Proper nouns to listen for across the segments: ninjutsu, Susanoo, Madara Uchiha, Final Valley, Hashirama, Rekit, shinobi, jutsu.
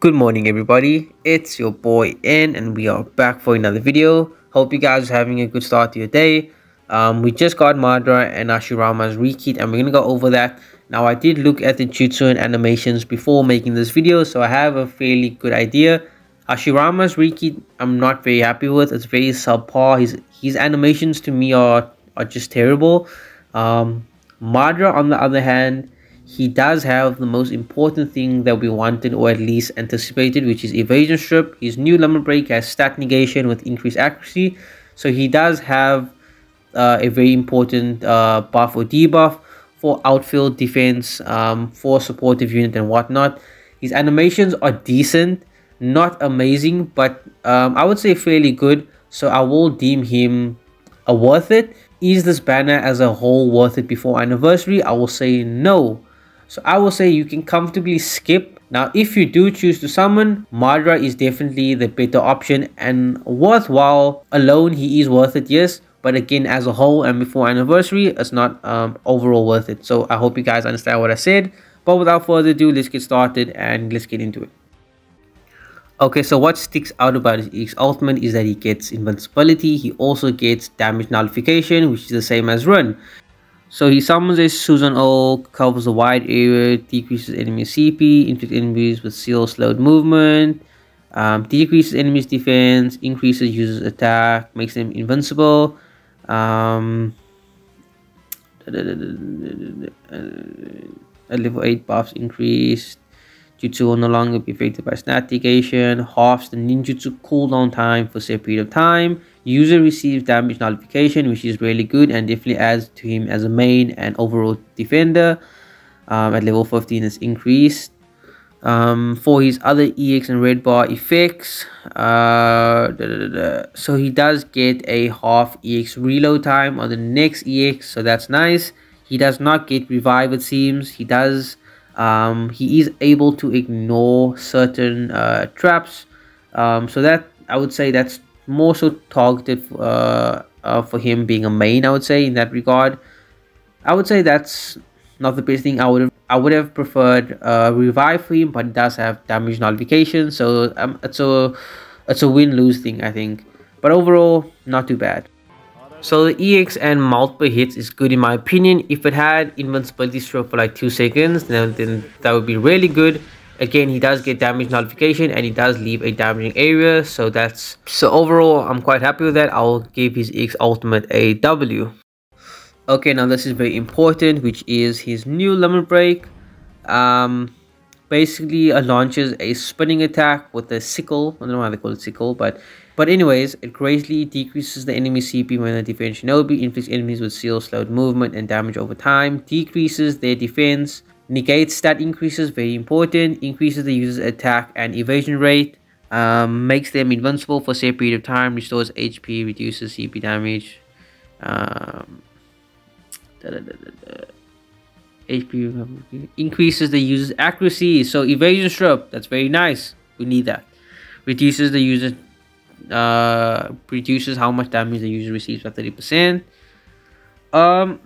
Good morning everybody, it's your boy N and we are back for another video. Hope you guys are having a good start to your day. We just got Madara and Hashirama's Rekit and we're gonna go over that. Now I did look at the jutsu and animations before making this video, so I have a fairly good idea. Hashirama's Rekit I'm not very happy with. It's very subpar. His animations to me are just terrible. Madara on the other hand, he does have the most important thing that we wanted, or at least anticipated, which is evasion strip. His new lumber break has stat negation with increased accuracy, so he does have a very important buff or debuff for outfield defense, for supportive unit and whatnot. His animations are decent, not amazing, but I would say fairly good, so I will deem him a worth it. Is this banner as a whole worth it before anniversary? I will say no. So I will say you can comfortably skip. Now if you do choose to summon, Madara is definitely the better option and worthwhile. Alone he is worth it, yes, but again as a whole and before anniversary, it's not overall worth it. So I hope you guys understand what I said, but without further ado, let's get started and let's get into it. Okay, so what sticks out about his ultimate is that he gets invincibility. He also gets damage nullification, which is the same as run. So he summons a Susanoo, covers a wide area, decreases enemy CP, inflicts enemies with seal slowed movement, decreases enemies defense, increases users attack, makes them invincible. A level 8 buffs increased, jutsu will no longer be affected by stat negation, halves the ninjutsu cooldown time for a set period of time. User receives damage nullification, which is really good and definitely adds to him as a main and overall defender. At level 15 it's increased. For his other EX and red bar effects, so he does get a half EX reload time on the next EX, so that's nice. He does not get revive, it seems. He does, he is able to ignore certain traps, so that I would say that's more so targeted for him being a main. I would say in that regard, I would say that's not the best thing. I would have preferred revive for him, but it does have damage nullification, so it's a win-lose thing, I think, but overall not too bad. So the EX and multiple hits is good in my opinion. If it had invincibility strip for like 2 seconds, then that would be really good. Again, he does get damage nullification and he does leave a damaging area, so that's, so overall I'm quite happy with that. I'll give his EX ultimate a W. Okay, now this is very important, which is his new lemon break. Basically launches a spinning attack with a sickle. I don't know why they call it sickle, but anyways, it greatly decreases the enemy CP when they defend shinobi, inflicts enemies with seal slowed movement and damage over time, decreases their defense, negates stat increases, very important, increases the user's attack and evasion rate, makes them invincible for a set period of time, restores HP, reduces CP damage, HP, increases the user's accuracy, so evasion strip, that's very nice, we need that, reduces the user, reduces how much damage the user receives by 30%, so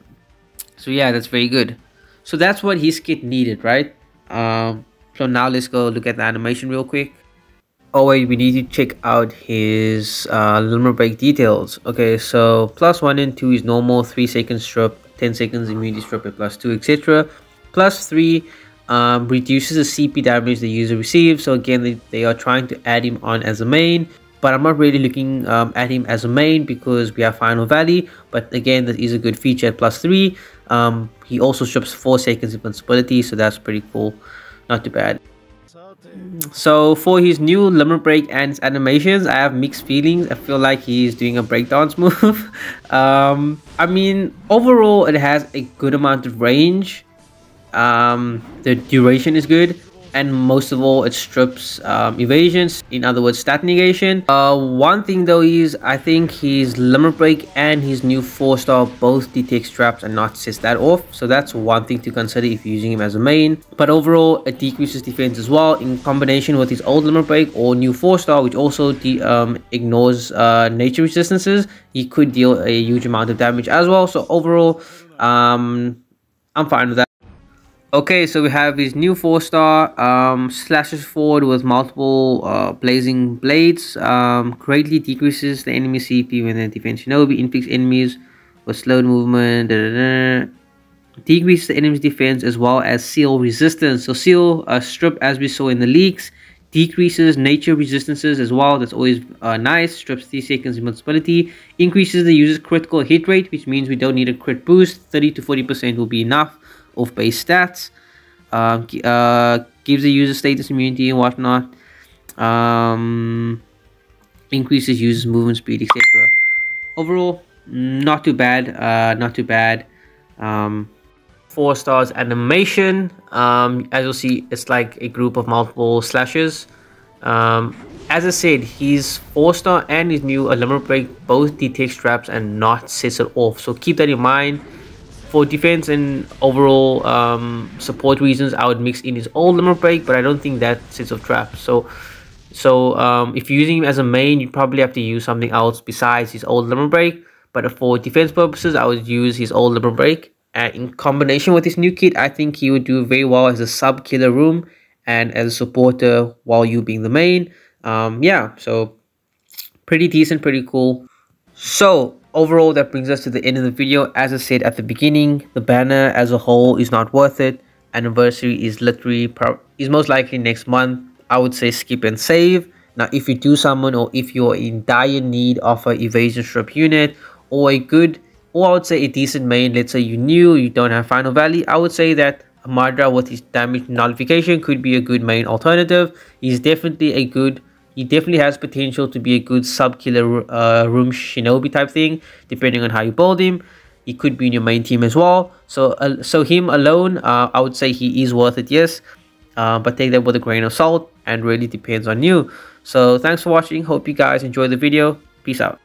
yeah, that's very good. So that's what his kit needed, right? So now let's go look at the animation real quick. Oh wait, we need to check out his lumber break details. Okay, so +1 and 2 is normal, 3 second strip, 10 seconds immunity strip at +2, etc. +3 reduces the CP damage the user receives. So again, they are trying to add him on as a main, but I'm not really looking at him as a main because we have Final Valley, but again, that is a good feature at +3. He also strips 4 seconds invincibility, so that's pretty cool, not too bad. So for his new limit break and his animations, I have mixed feelings. I feel like he's doing a breakdance move. I mean, overall it has a good amount of range, the duration is good, and most of all, it strips evasions, in other words, stat negation. One thing though is, I think his limit break and his new 4-star both detects traps and not sets that off. So that's one thing to consider if you're using him as a main. But overall, it decreases defense as well, in combination with his old limit break or new 4-star, which also ignores nature resistances. He could deal a huge amount of damage as well. So overall, I'm fine with that. Okay, so we have his new 4-star, slashes forward with multiple blazing blades, greatly decreases the enemy CP when they defend Shinobi, inflicts enemies with slowed movement, decreases the enemy's defense as well as seal resistance. So seal strip, as we saw in the leaks, decreases nature resistances as well, that's always nice, strips 3 seconds invincibility, increases the user's critical hit rate, which means we don't need a crit boost, 30 to 40% will be enough. Off base stats, gives the user status immunity and whatnot, increases user's movement speed, etc. Overall, not too bad, not too bad. 4 stars animation, as you'll see, it's like a group of multiple slashes. As I said, his 4-star and his new Limit Break both detect traps and not sets it off, so keep that in mind. For defense and overall support reasons, I would mix in his old Limit Break, but I don't think that sets off traps. So if you're using him as a main, you probably have to use something else besides his old Limit Break. But for defense purposes, I would use his old Limit Break. And in combination with his new kit, I think he would do very well as a sub killer room and as a supporter while you being the main. Yeah, so pretty decent, pretty cool. So overall, that brings us to the end of the video. As I said at the beginning, the banner as a whole is not worth it. Anniversary is literally most likely next month. I would say skip and save. Now, if you do summon or if you're in dire need of an evasion strip unit or a good, or I would say a decent main, let's say you knew you don't have Final Valley, I would say that Madara with his damage nullification could be a good main alternative. He's definitely a good. He definitely has potential to be a good sub-killer room shinobi type thing, depending on how you build him. He could be in your main team as well. So him alone, I would say he is worth it, yes. But take that with a grain of salt and really depends on you. So thanks for watching. Hope you guys enjoyed the video. Peace out.